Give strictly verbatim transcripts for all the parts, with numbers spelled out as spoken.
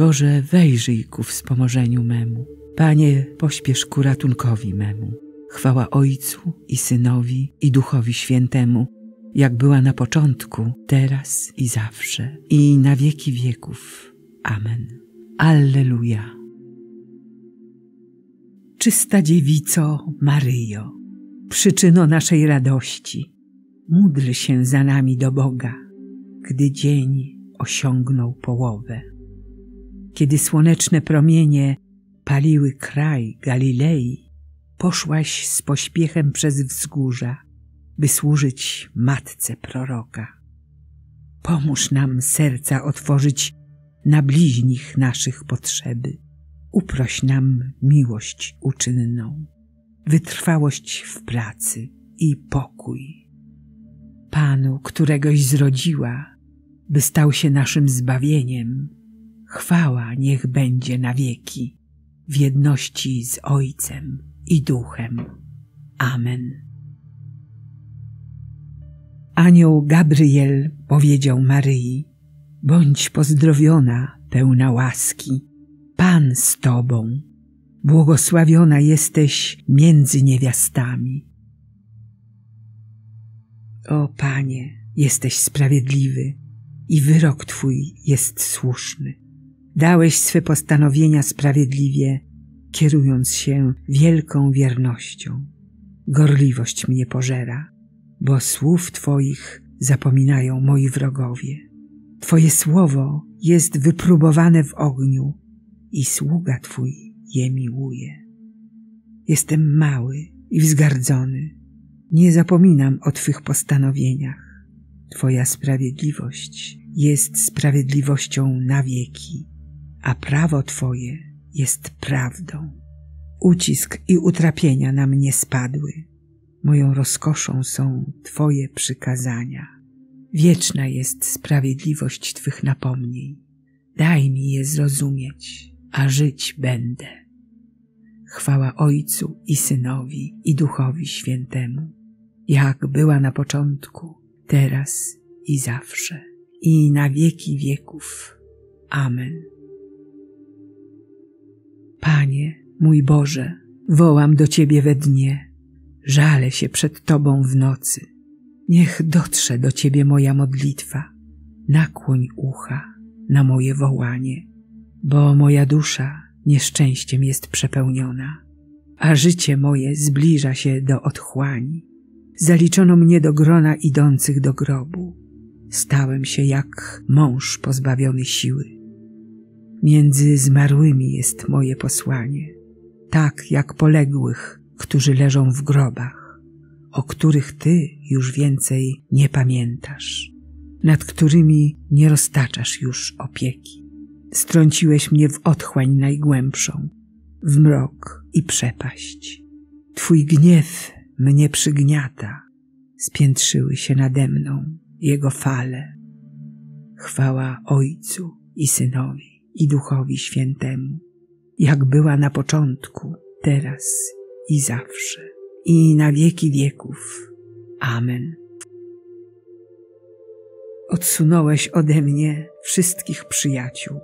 Boże, wejrzyj ku wspomożeniu memu. Panie, pośpiesz ku ratunkowi memu. Chwała Ojcu i Synowi, i Duchowi Świętemu, jak była na początku, teraz i zawsze, i na wieki wieków. Amen. Alleluja. Czysta Dziewico Maryjo, przyczyno naszej radości, módl się za nami do Boga, gdy dzień osiągnął połowę. Kiedy słoneczne promienie paliły kraj Galilei, poszłaś z pośpiechem przez wzgórza, by służyć Matce Proroka. Pomóż nam serca otworzyć na bliźnich naszych potrzeby. Uproś nam miłość uczynną, wytrwałość w pracy i pokój. Panu, któregoś zrodziła, by stał się naszym zbawieniem, chwała niech będzie na wieki, w jedności z Ojcem i Duchem. Amen. Anioł Gabriel powiedział Maryi: bądź pozdrowiona, pełna łaski, Pan z Tobą, błogosławiona jesteś między niewiastami. O Panie, jesteś sprawiedliwy i wyrok Twój jest słuszny. Dałeś swe postanowienia sprawiedliwie, kierując się wielką wiernością. Gorliwość mnie pożera, bo słów Twoich zapominają moi wrogowie. Twoje słowo jest wypróbowane w ogniu i sługa Twój je miłuje. Jestem mały i wzgardzony, nie zapominam o Twych postanowieniach. Twoja sprawiedliwość jest sprawiedliwością na wieki, a prawo Twoje jest prawdą. Ucisk i utrapienia na mnie spadły, moją rozkoszą są Twoje przykazania. Wieczna jest sprawiedliwość Twych napomnień, daj mi je zrozumieć, a żyć będę. Chwała Ojcu i Synowi, i Duchowi Świętemu, jak była na początku, teraz i zawsze, i na wieki wieków. Amen. Panie, mój Boże, wołam do Ciebie we dnie, żalę się przed Tobą w nocy. Niech dotrze do Ciebie moja modlitwa, nakłoń ucha na moje wołanie, bo moja dusza nieszczęściem jest przepełniona, a życie moje zbliża się do otchłani. Zaliczono mnie do grona idących do grobu. Stałem się jak mąż pozbawiony siły. Między zmarłymi jest moje posłanie, tak jak poległych, którzy leżą w grobach, o których Ty już więcej nie pamiętasz, nad którymi nie roztaczasz już opieki. Strąciłeś mnie w otchłań najgłębszą, w mrok i przepaść. Twój gniew mnie przygniata, spiętrzyły się nade mną Jego fale. Chwała Ojcu i Synowi, i Duchowi Świętemu, jak była na początku, teraz i zawsze, i na wieki wieków. Amen. Odsunąłeś ode mnie wszystkich przyjaciół,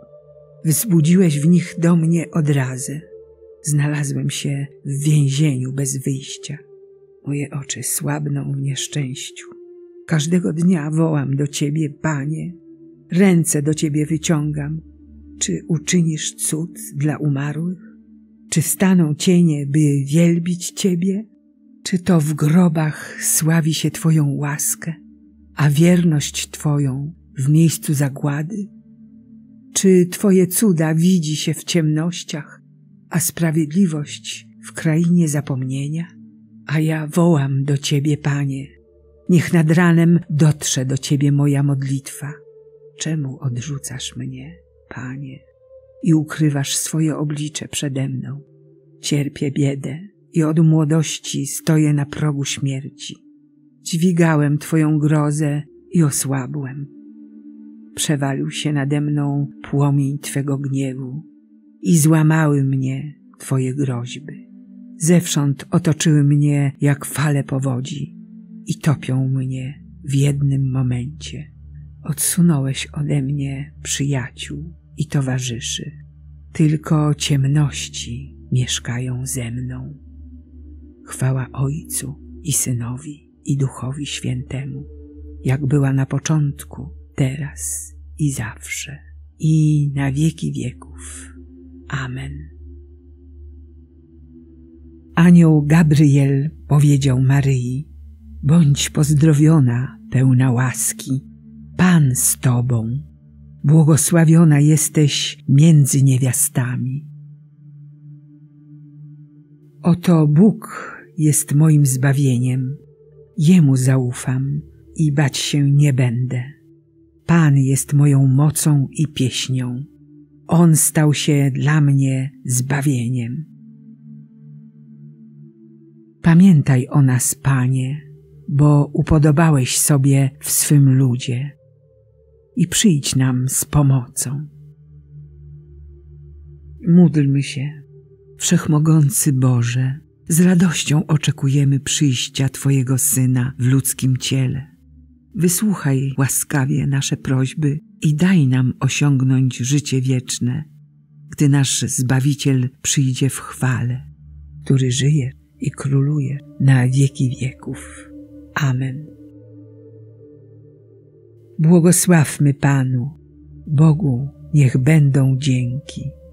wzbudziłeś w nich do mnie odrazę. Znalazłem się w więzieniu bez wyjścia. Moje oczy słabną w nieszczęściu. Każdego dnia wołam do Ciebie, Panie, ręce do Ciebie wyciągam. Czy uczynisz cud dla umarłych? Czy staną cienie, by wielbić Ciebie? Czy to w grobach sławi się Twoją łaskę, a wierność Twoją w miejscu zagłady? Czy Twoje cuda widzi się w ciemnościach, a sprawiedliwość w krainie zapomnienia? A ja wołam do Ciebie, Panie, niech nad ranem dotrze do Ciebie moja modlitwa. Czemu odrzucasz mnie, Panie, i ukrywasz swoje oblicze przede mną? Cierpię biedę i od młodości stoję na progu śmierci. Dźwigałem Twoją grozę i osłabłem. Przewalił się nade mną płomień Twego gniewu i złamały mnie Twoje groźby. Zewsząd otoczyły mnie jak fale powodzi i topią mnie w jednym momencie. Odsunąłeś ode mnie przyjaciół i towarzyszy. Tylko ciemności mieszkają ze mną. Chwała Ojcu i Synowi i Duchowi Świętemu, jak była na początku, teraz i zawsze, i na wieki wieków. Amen. Anioł Gabriel powiedział Maryi: bądź pozdrowiona, pełna łaski, Pan z Tobą, błogosławiona jesteś między niewiastami. Oto Bóg jest moim zbawieniem, Jemu zaufam i bać się nie będę. Pan jest moją mocą i pieśnią, On stał się dla mnie zbawieniem. Pamiętaj o nas, Panie, bo upodobałeś sobie w swym ludzie i przyjdź nam z pomocą. Módlmy się. Wszechmogący Boże, z radością oczekujemy przyjścia Twojego Syna w ludzkim ciele. Wysłuchaj łaskawie nasze prośby i daj nam osiągnąć życie wieczne, gdy nasz Zbawiciel przyjdzie w chwale, który żyje i króluje na wieki wieków. Amen. Błogosławmy Panu, Bogu niech będą dzięki.